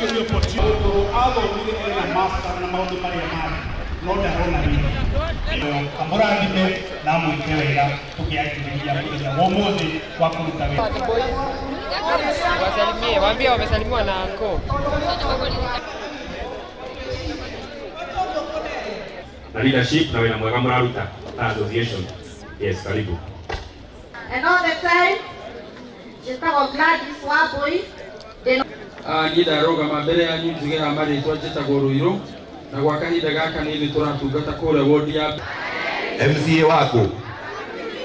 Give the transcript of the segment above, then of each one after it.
sio hiyo potio au ile area master na maudhi pale ya maji ndio naona hiyo kamera ndime na mwekewe ya tukiakilia kwa uongozi wa kulitaweka wasalimie waambie wamesalimiwa na anko na leadership na wenamweka mraruta association yes karibu. And all the time jitao glad this wa boy agida roga mabere yanyu nzige amare itwajeta goruiro na gwakahinda gaka ni turatungata kule wodi ya MCA wako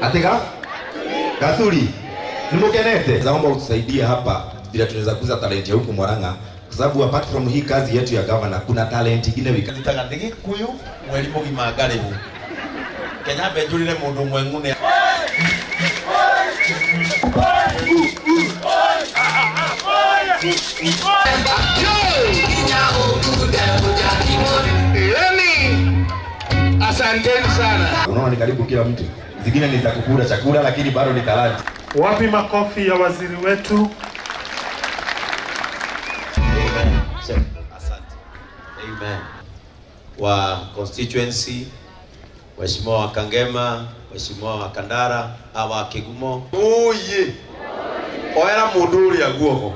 atega Gathuri nimukenete zaomba utusaidie hapa bila tunaweza kuza talent ya huko Murang'a kwa sababu apart from hii kazi yetu ya governor kuna talent ingine wikatanga ndege kuyu mwelimo gimagarebu Kenya bejulile mundu mwengune asanteni sana. Unaona ni karibu kila mtu. Zingine ni za kukula chakula lakini bado ni talanta. Wapi makofi ya waziri wetu? Amen. Asante. Amen. Wa constituency, waheshimiwa wa Kangema, waheshimiwa wa Kandara, awa Kigumo. Oye. Oera muduri ya guoko.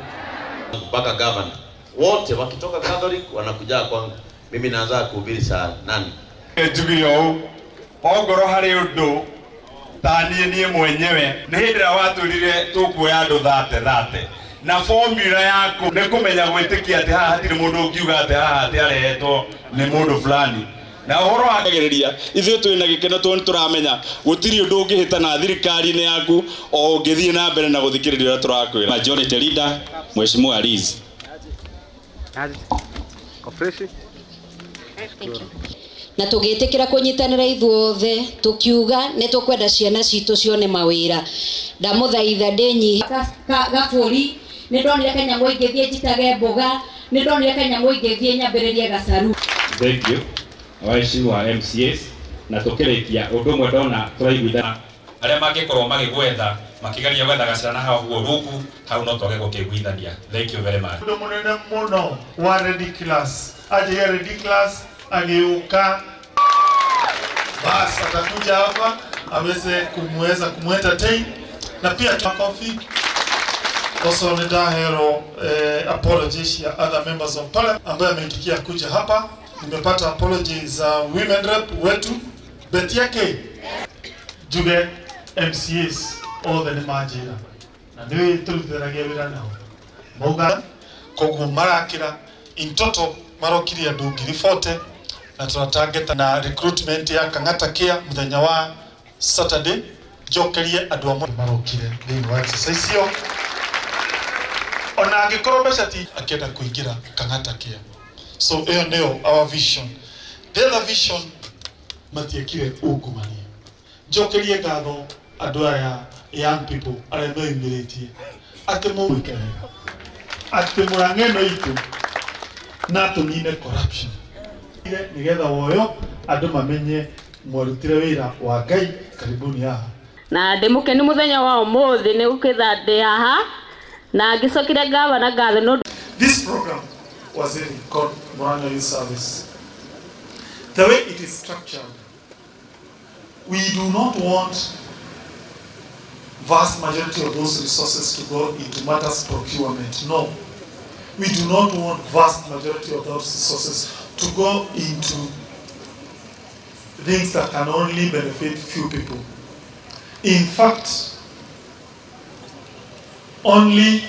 Mpaka governor. Wote wakitoka Catholic wanakuja kwangu. Mimi naanza kuhubiri saa 8. Etugiyo ogoro hari undu tanie nie mwenyewe ni hindira waturire tukuoya ndu 30 na formula yako ni kumenya gwitikia ati haha hatire mundu ungiuga ati haha ati arehetwo ni mundu fulani na uhoro wagereria ithu twina gikena twoni turamenya gutiri undu ungihita na thirikari ni yaku o ungithie na mbere na guthikiriria turakwira majority leader mheshimiwa Alizi Kofreshi thank you na tugitikira kunyitanira ithuothe tukiuga ne tukwenda ciana citu cione mawira ndamuthaitha ndinyi gaburi ni ndonire Kenya ngoigithie jitage mboga ni ndonire Kenya ngoigithie nyambiririe gacaru thank you waishi wa MCS na tukirekia undu mwe ndona turaiguitha aria magikorwo magigwetha makigaria gwetha gacana hau guo ruku hau no toge gukiguithania thank you very much ndu munene muno wa ready class aje ready class ageuka basi atakuja hapa aweze kumweza kumentertain na pia makofi also ni dahero apologies ya other members of parliament ambaye ameitikia kuja hapa nimepata apologies za women rep wetu Betiake Juge MCs all the majira na ndio tulitarajiwa nao mboga kogumarakira in total marokiria ndungiri 40 na tunatangeta na recruitment ya Kangata Kia muthenya wa Saturday jokerie andu amwe marokire thini wa exercise yo ona angikorombesha ti akenda kuingira Kangata Kia so hiyo ndio our vision the other vision matiekire ungumania jokerie gatho andu aya young people are very militant atemweke atemurangeno itu na tunine corruption nigetha woyo andu mamenye mwarutire wira wa Ngai karibuni haha na ndemuke ni muthenya wa umuthi ni ukitha ndi haha na ngicokire ngava na ngathe no this program was in called Murang'a Youth Service the way it is structured we do not want vast majority of those resources to go into matters procurement no we do not want vast majority of those resources to go into things that can only benefit few people. In fact, only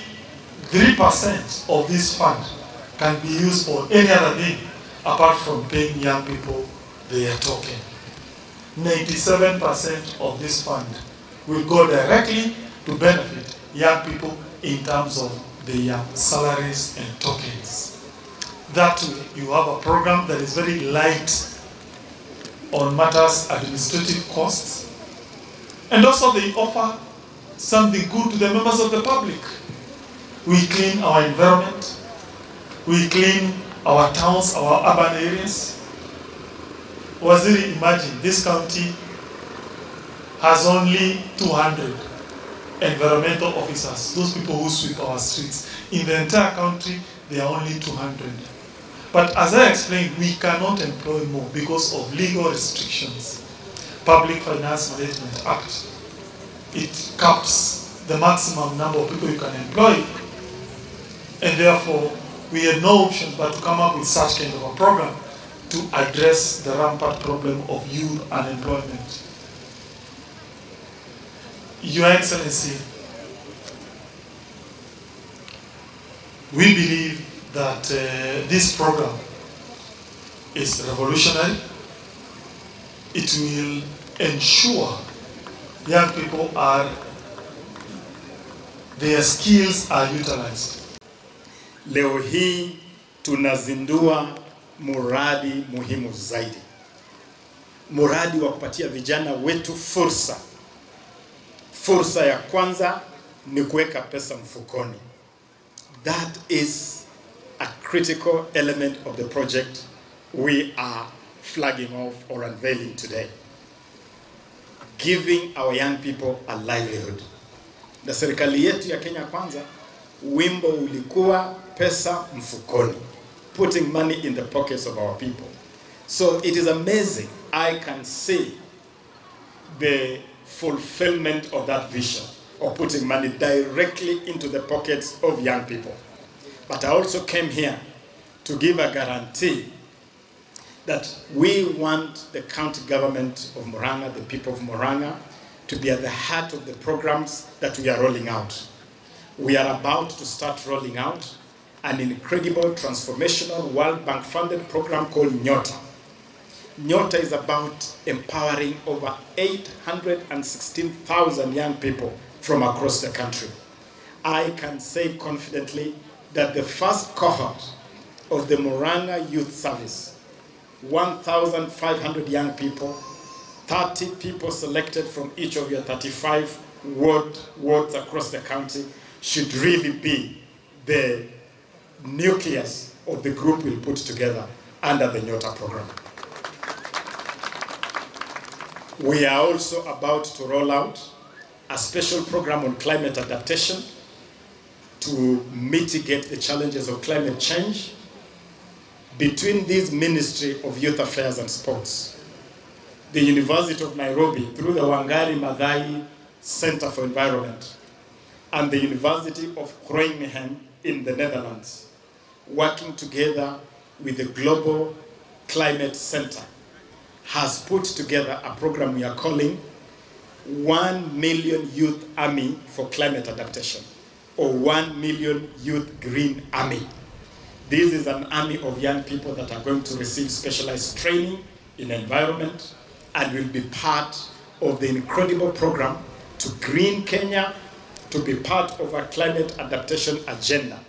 3% of this fund can be used for any other thing apart from paying young people their token. 97% of this fund will go directly to benefit young people in terms of their salaries and tokens. That way, you have a program that is very light on matters administrative costs, and also they offer something good to the members of the public. We clean our environment, we clean our towns, our urban areas. Waziri, imagine this county has only 200. Environmental officers, those people who sweep our streets. In the entire country, there are only 200. But as I explained, we cannot employ more because of legal restrictions. Public Finance Management Act, it caps the maximum number of people you can employ. And therefore, we had no option but to come up with such kind of a program to address the rampant problem of youth unemployment. Your Excellency, we believe that this program is revolutionary. It will ensure young people their skills are utilized. Leo hii tunazindua muradi muhimu zaidi. Muradi wa kupatia vijana wetu fursa. Fursa ya kwanza ni kuweka pesa mfukoni. That is a critical element of the project we are flagging off or unveiling today. Giving our young people a livelihood. Na serikali yetu ya Kenya Kwanza, wimbo ulikuwa pesa mfukoni, putting money in the pockets of our people. So it is amazing. I can see the fulfillment of that vision of putting money directly into the pockets of young people. But I also came here to give a guarantee that we want the county government of Murang'a, the people of Murang'a, to be at the heart of the programs that we are rolling out. We are about to start rolling out an incredible transformational World Bank funded program called NYOTA. NYOTA is about empowering over 816,000 young people from across the country. I can say confidently that the first cohort of the Murang'a Youth Service, 1,500 young people, 30 people selected from each of your 35 wards across the county, should really be the nucleus of the group we'll put together under the NYOTA program. We are also about to roll out a special program on climate adaptation to mitigate the challenges of climate change between this Ministry of Youth Affairs and Sports, the University of Nairobi through the Wangari Maathai Center for Environment, and the University of Groningen in the Netherlands, working together with the Global Climate Center, has put together a program we are calling 1 Million Youth Army for Climate Adaptation, or 1 Million Youth Green Army. This is an army of young people that are going to receive specialized training in environment and will be part of the incredible program to green Kenya, to be part of our climate adaptation agenda.